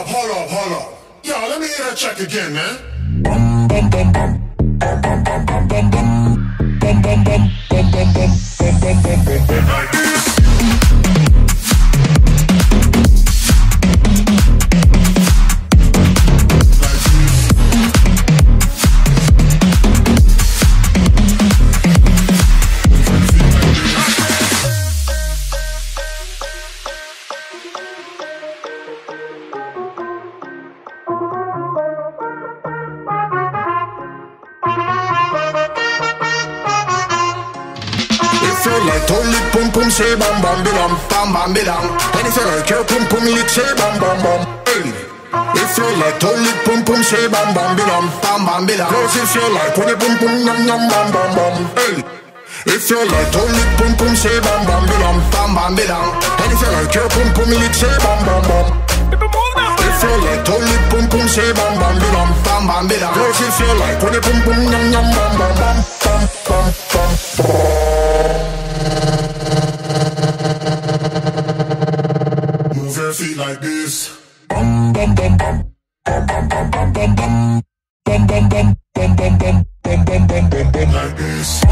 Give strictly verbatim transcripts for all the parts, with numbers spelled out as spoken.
up, hold up, hold up. Yo, let me hear that check again, man. Like this. Say bam bam bilam, bam bam bilam. And if you like your pum pum, you say bam bam bam. If you like your pum pum, say bam bam bilam, bam bam bilam. 'Cause if you like when you pum pum, nam nam bam bam bam. If you like your pum pum, say bam bam bilam, bam bam bilam. And if you like your pum pum, you say bam bam bam. If you like your pum pum, say bam bam bilam, bam bam bilam. 'Cause if you like when you pum pum, nam nam bam bam bam, bam bam bam. Feet like this. Bum bum bum bum bum bum bum bum bum bum bum bum bum bum bum bum bum bum bum bum bum like this.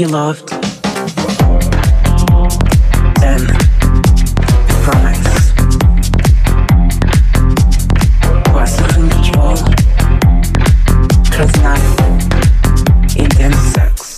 You loved, then promise was in control, 'cause not intense sex.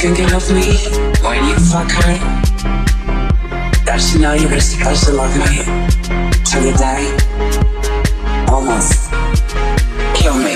thinking of me when you fuck her. That's you know you were supposed to love me till you die. Almost kill me.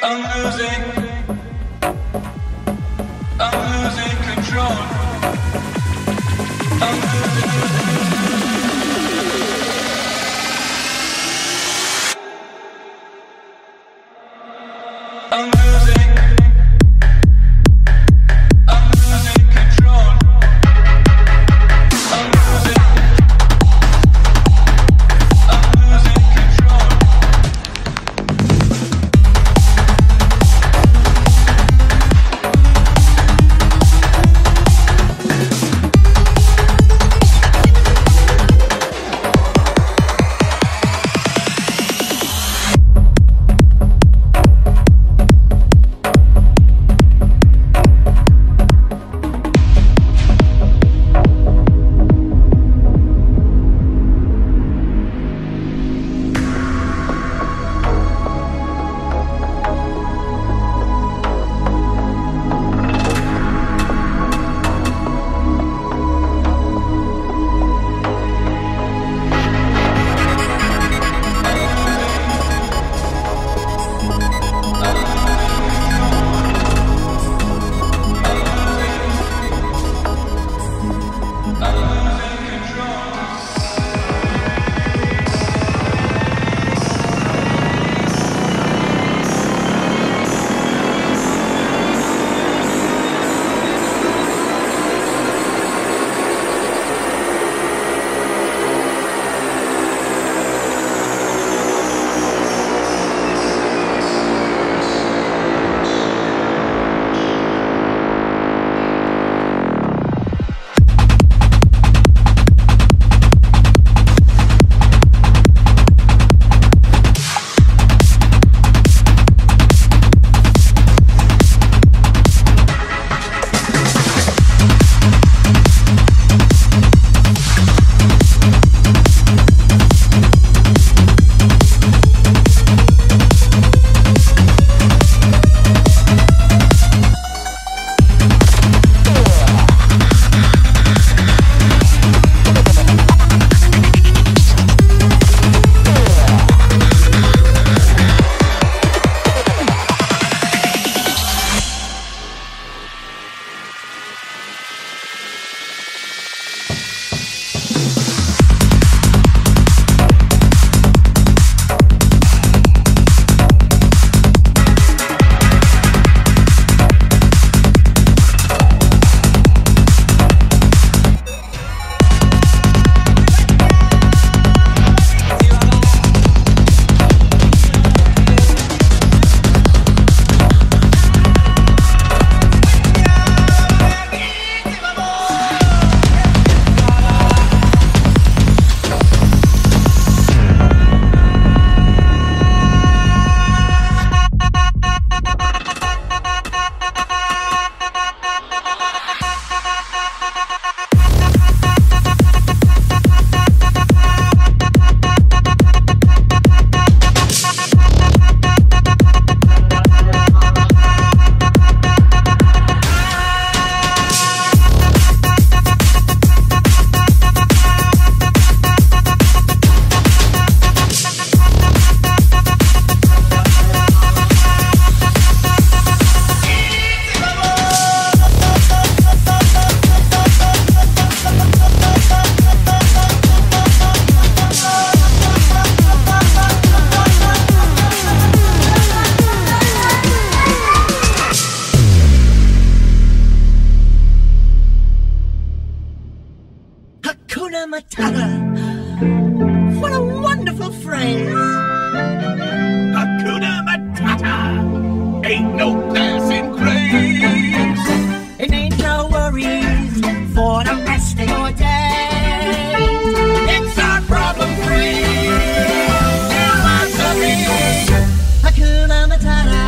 I'm losing, I'm losing control. other. What a wonderful phrase. Hakuna Matata. Ain't no passing craze. It ain't no worries for the rest of your day. It's our problem free. Philosophy. Hakuna Matata.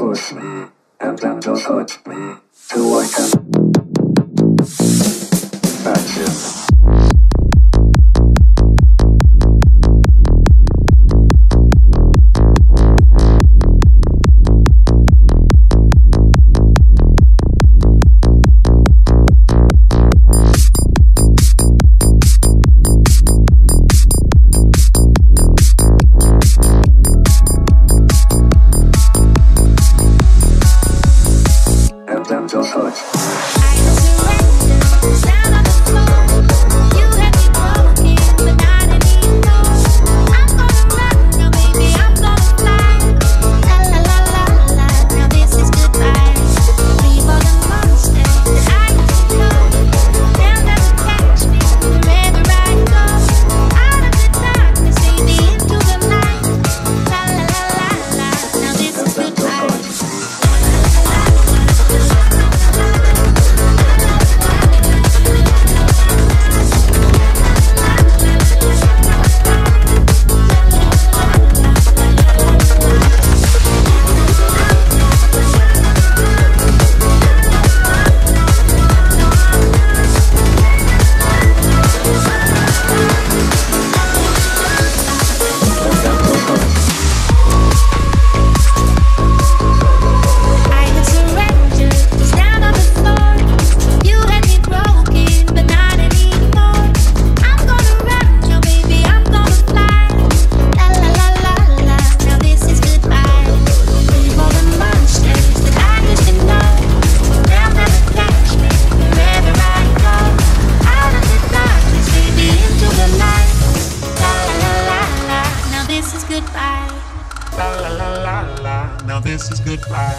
Push me, and then just hurt me, till I can match it. Now this is goodbye.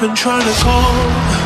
I've been trying to call.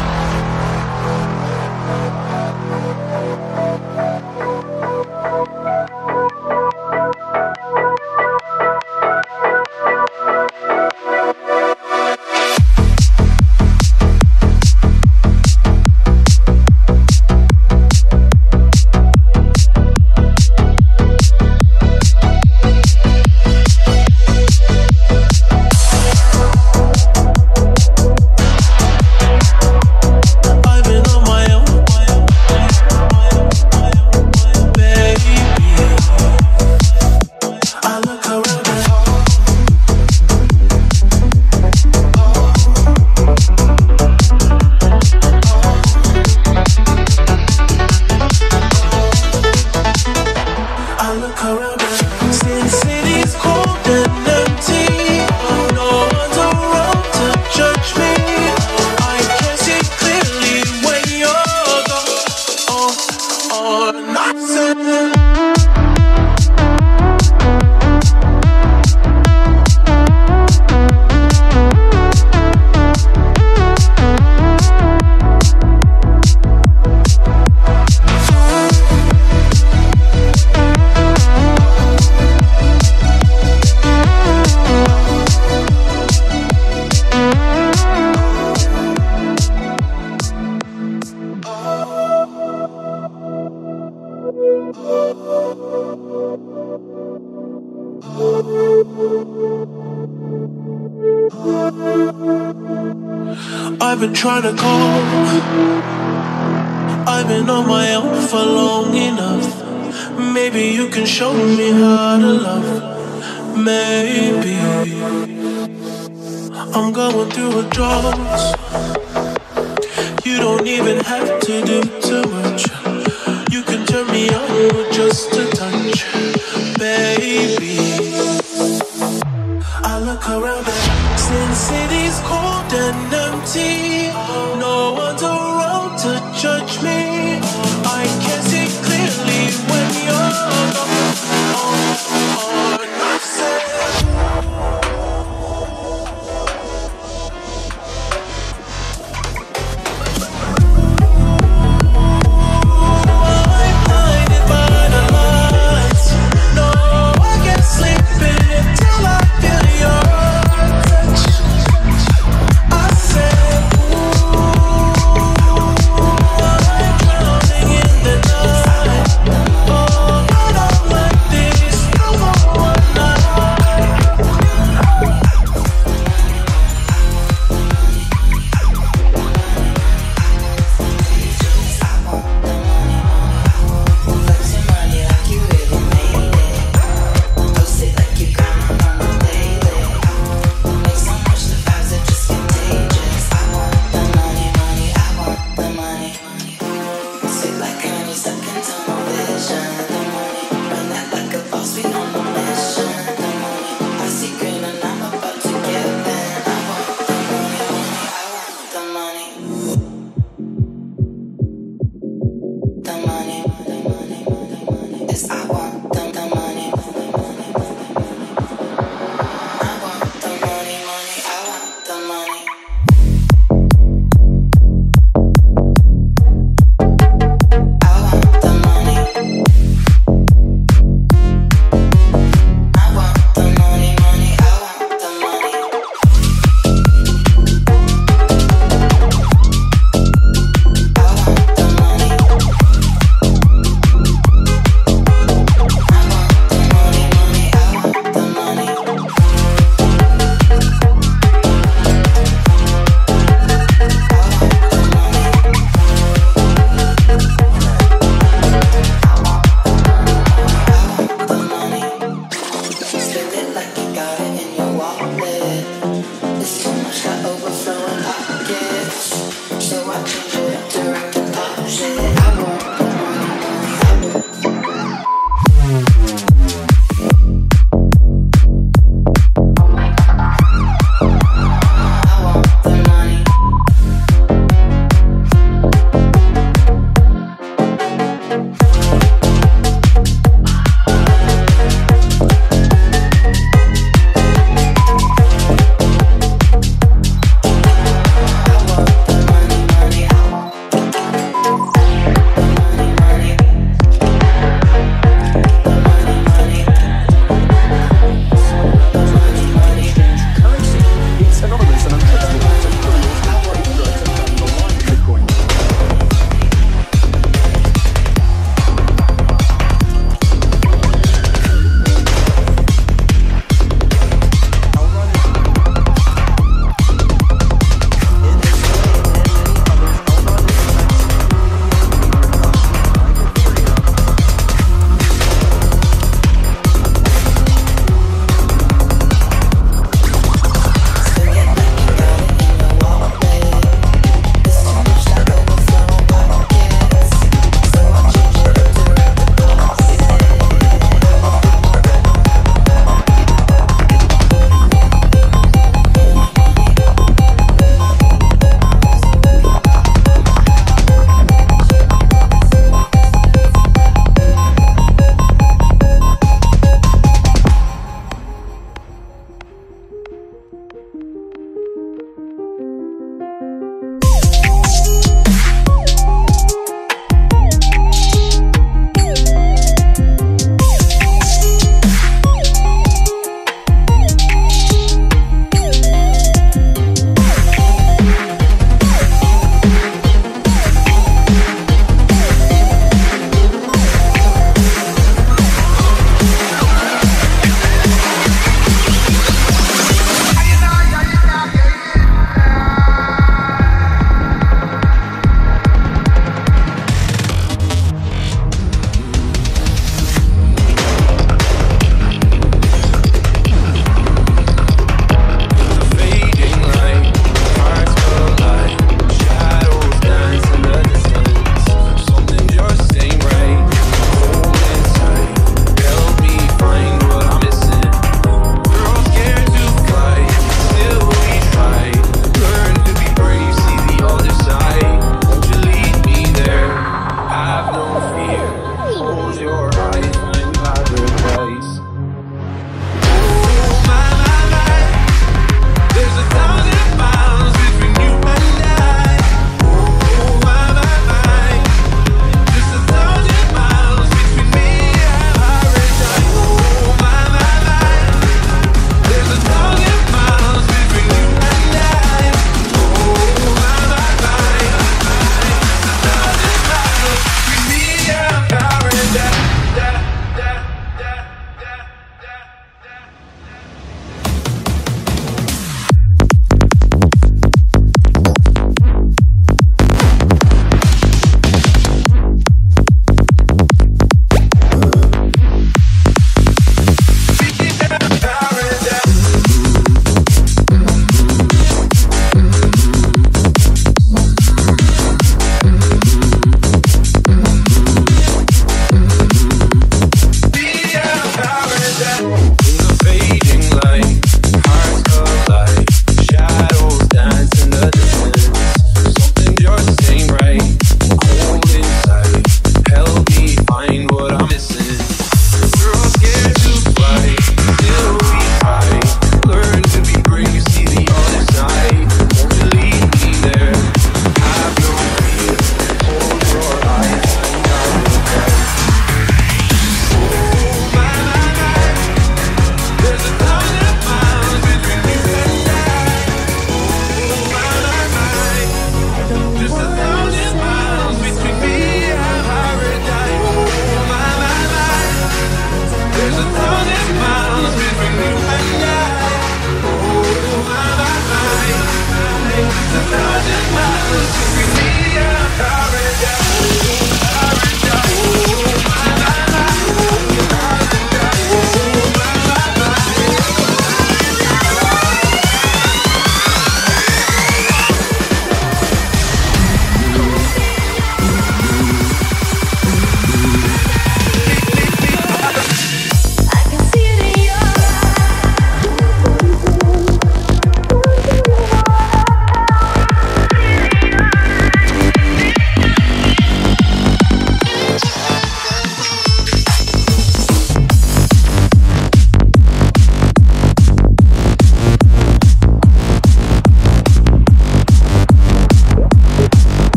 I've been trying to call. I've been on my own for long enough. Maybe you can show me how to love. Maybe I'm going through a drought. You don't even have to do too much. You can turn me on with just a touch. Baby, I look around and since city's cold and empty, no one's around to judge me. I can see clearly when you're gone. Or not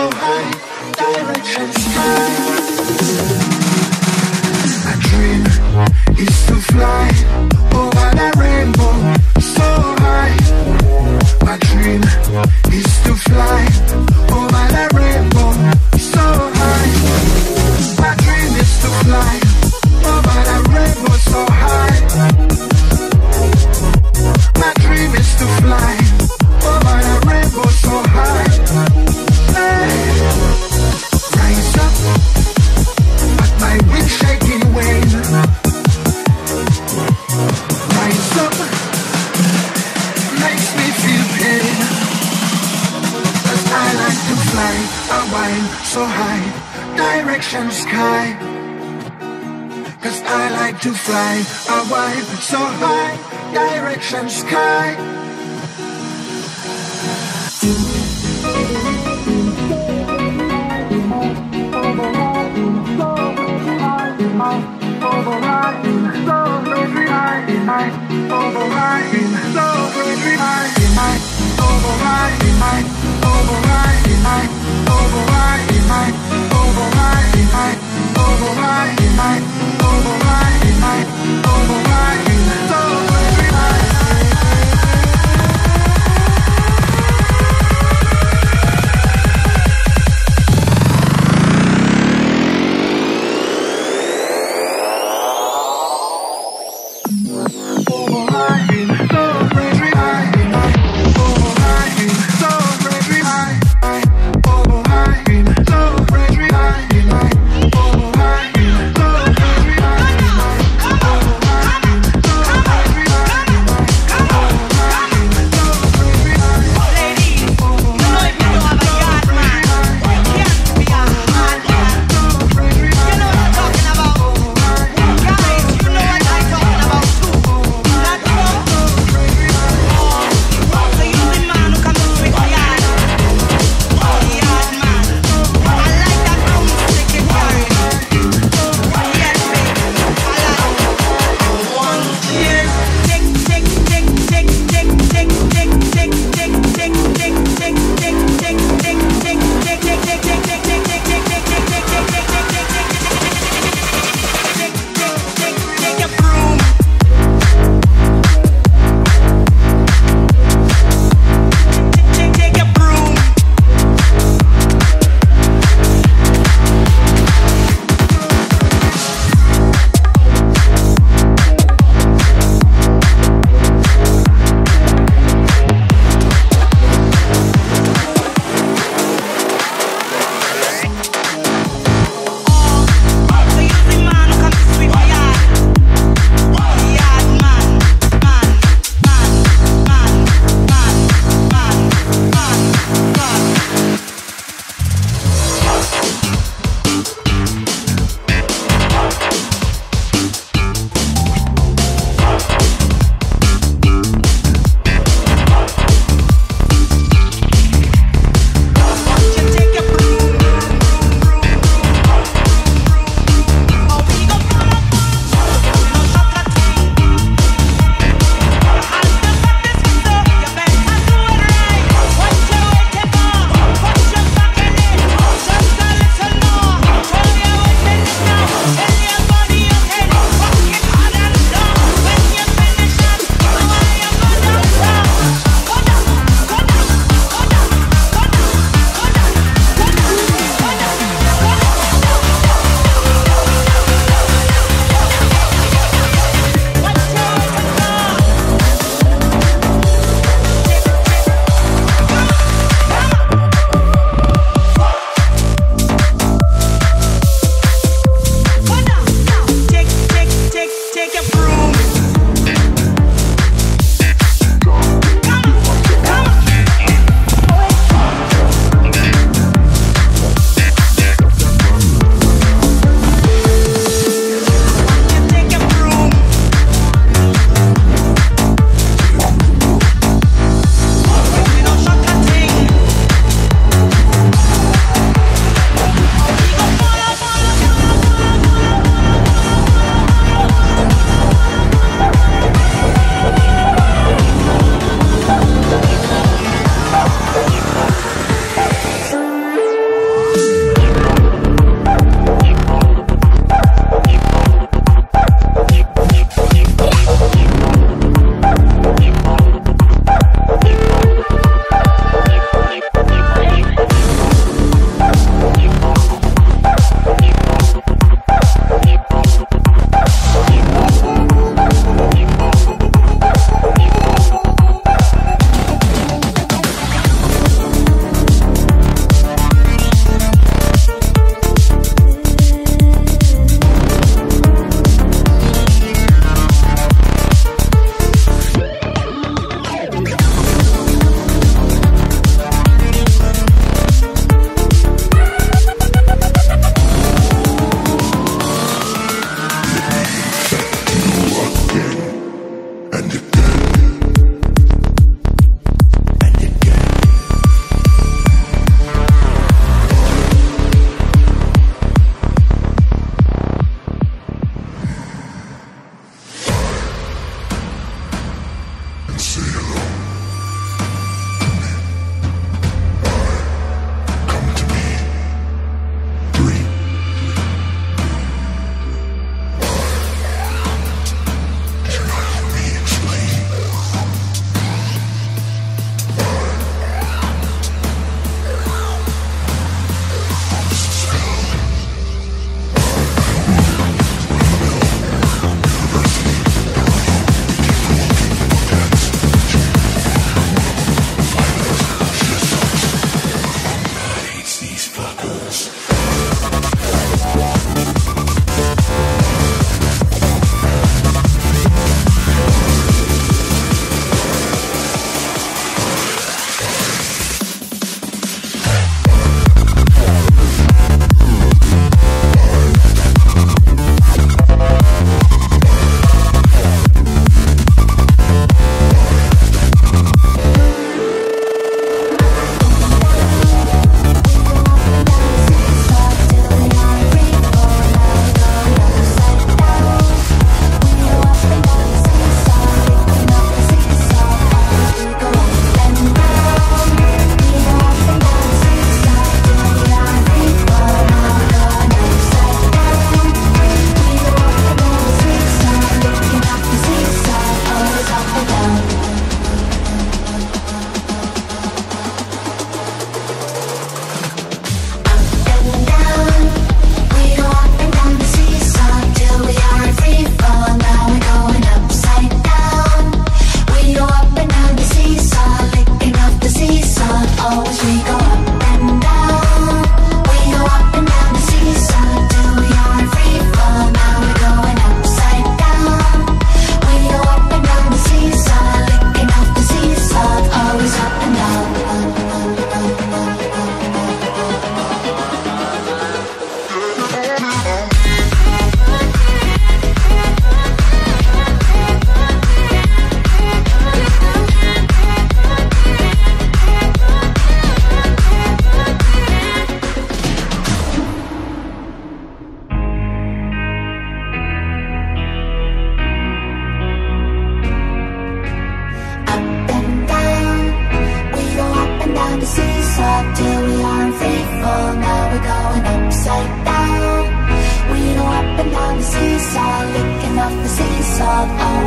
so high, direction sky. My dream is to fly over the rainbow, so high. My dream is to fly over the rainbow, so high. My dream is to fly over the rainbow, so high. My dream is to fly. So high, direction sky, 'cause I like to fly. I vibe so high, direction sky. Override in my, override in my, override in my, override in my, override in my, override in my. Thank you.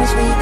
we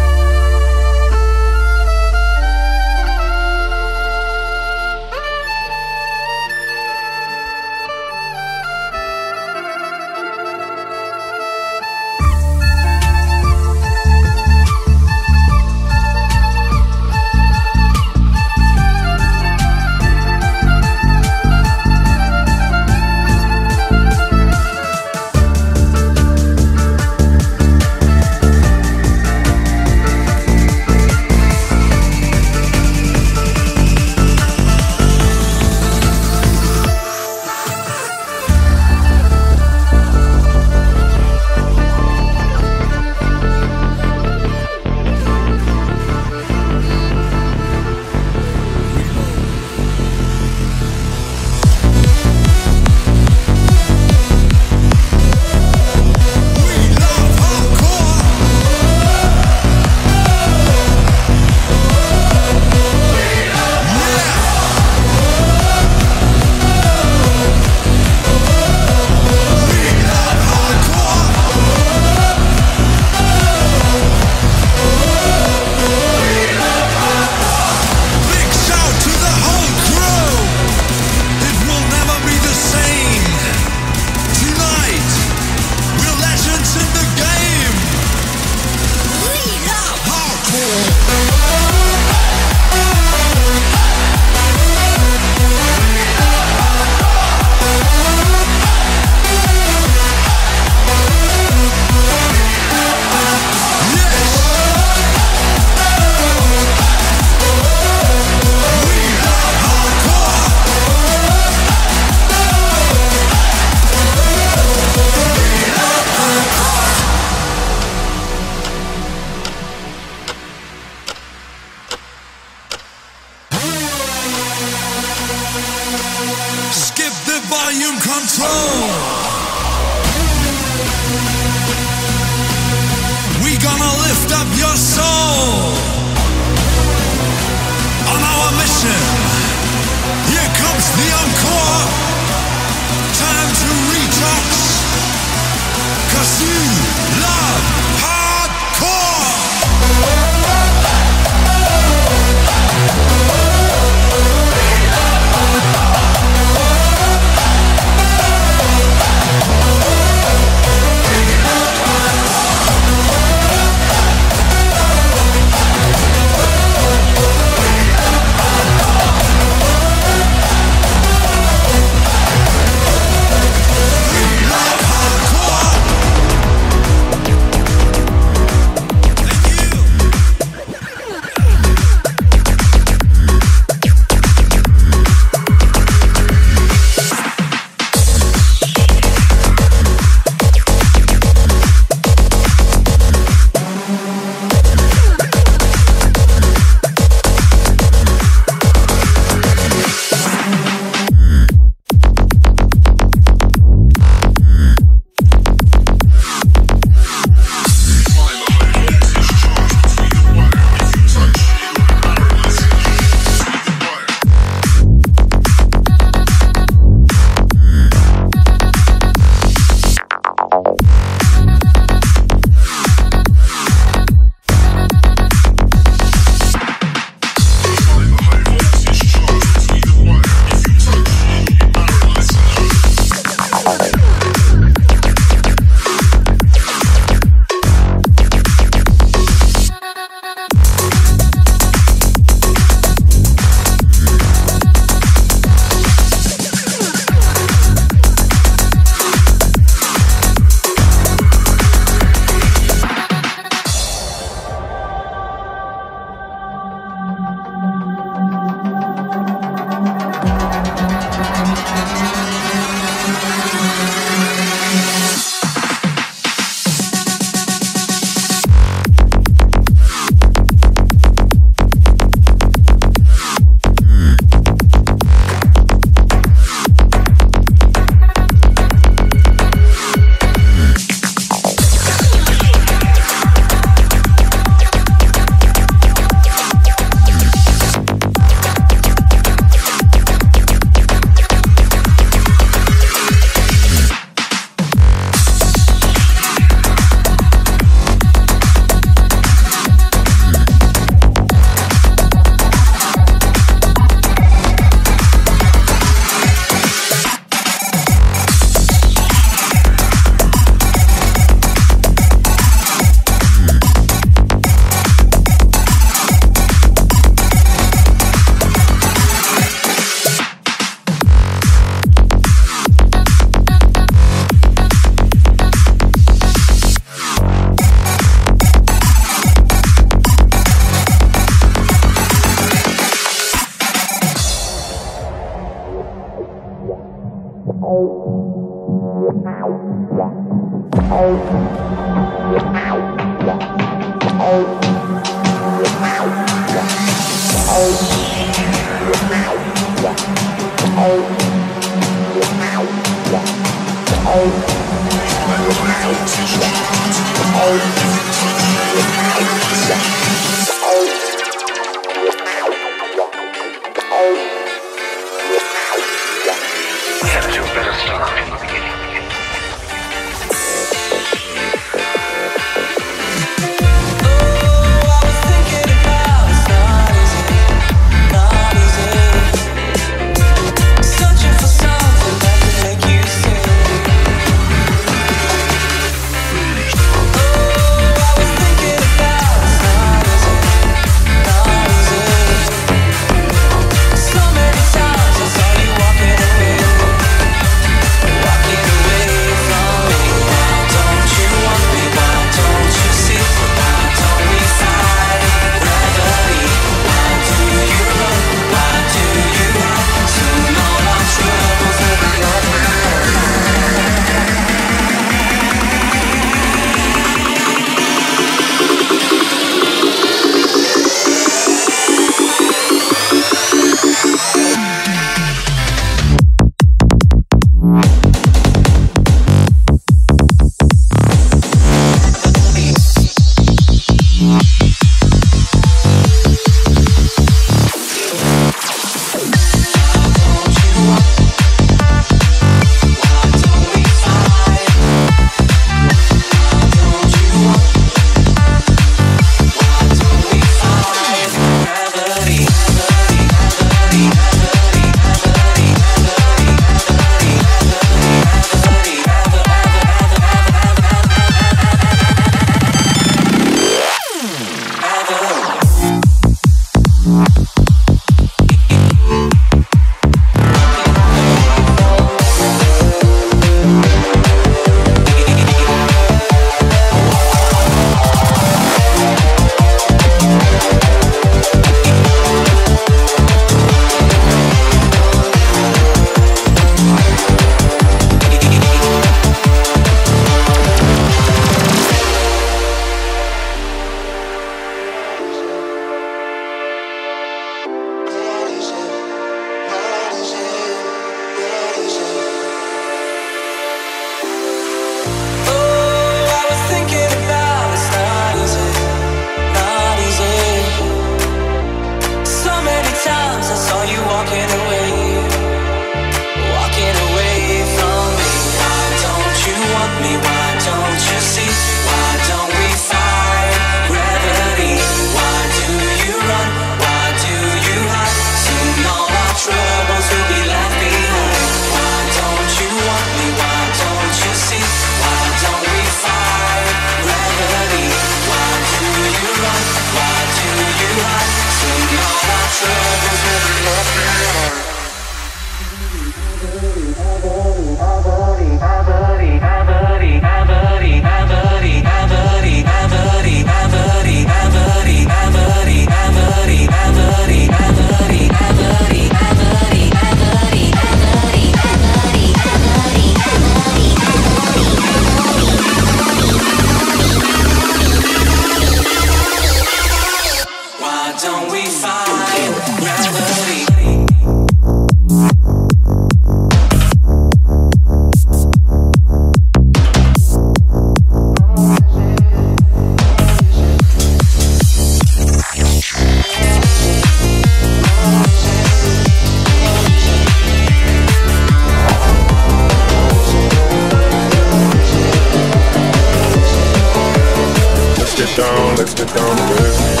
it down, let's get down to business.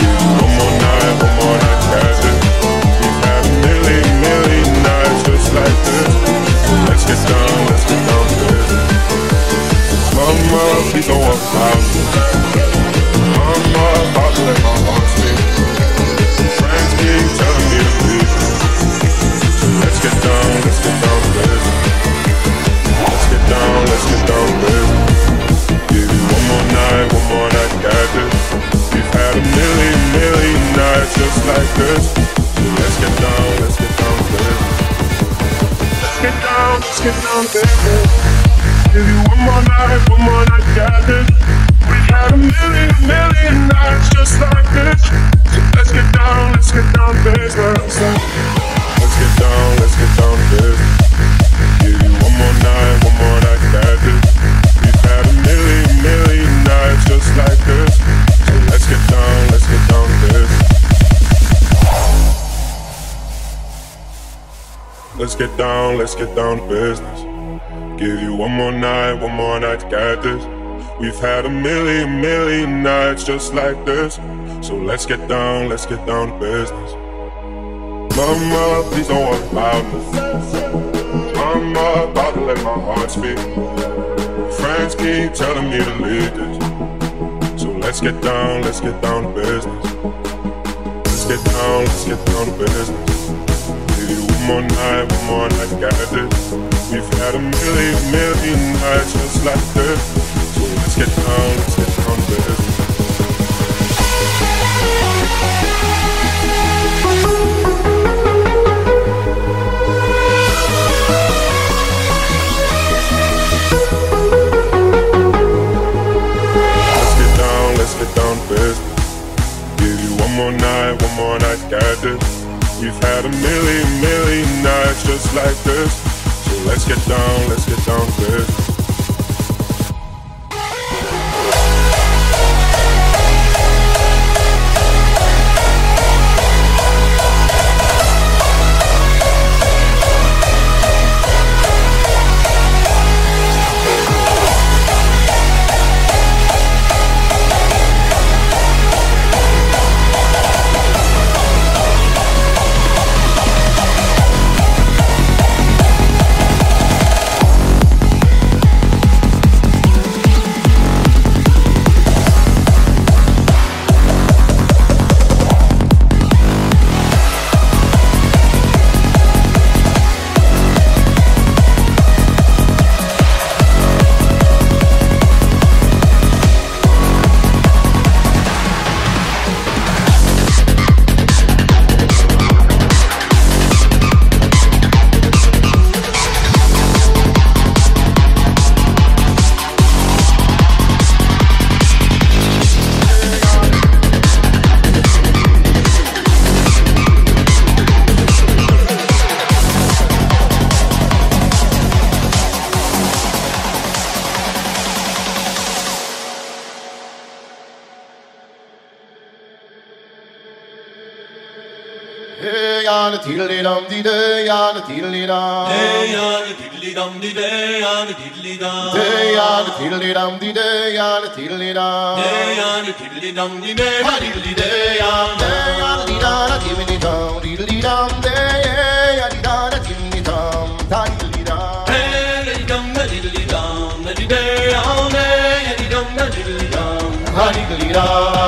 One more night, one more night, that's it. We have a million, million nights just like this. Let's get down, let's get down to business. Mama, please don't walk out. Mama, about to let my heart speak. Friends keep telling me to leave. So let's get down, let's get down to business. Let's get down, let's get down to business. One more night, one more night, got this. We've had a million, million nights just like this. So let's get down, let's get down to business. Let's get down, let's get down to business. Give you one more night, one more night, got this. We've had a million, million nights just like this. So let's get down, let's get down to business. Let's get down, let's get down to business. Give you one more night, one more night, got this. We've had a million, million nights just like this. So let's get down, let's get down to this. Let's get down, let's get down to business. Give you one more night, one more night to get this. We've had a million, million nights just like this. So let's get down, let's get down to business. Mama, please don't worry about this. Mama, about to let my heart speak. Friends keep telling me to leave this. So let's get down, let's get down to business. Let's get down, let's get down to business. Give you one more night, one more night, got this. We've had a million, million nights just like this. So let's get down, let's get down to business. Let's get down to business. Give you one more night, one more night, got this. We've had a million, million nights just like this. So let's get down, let's get down to business. Hari Gulira.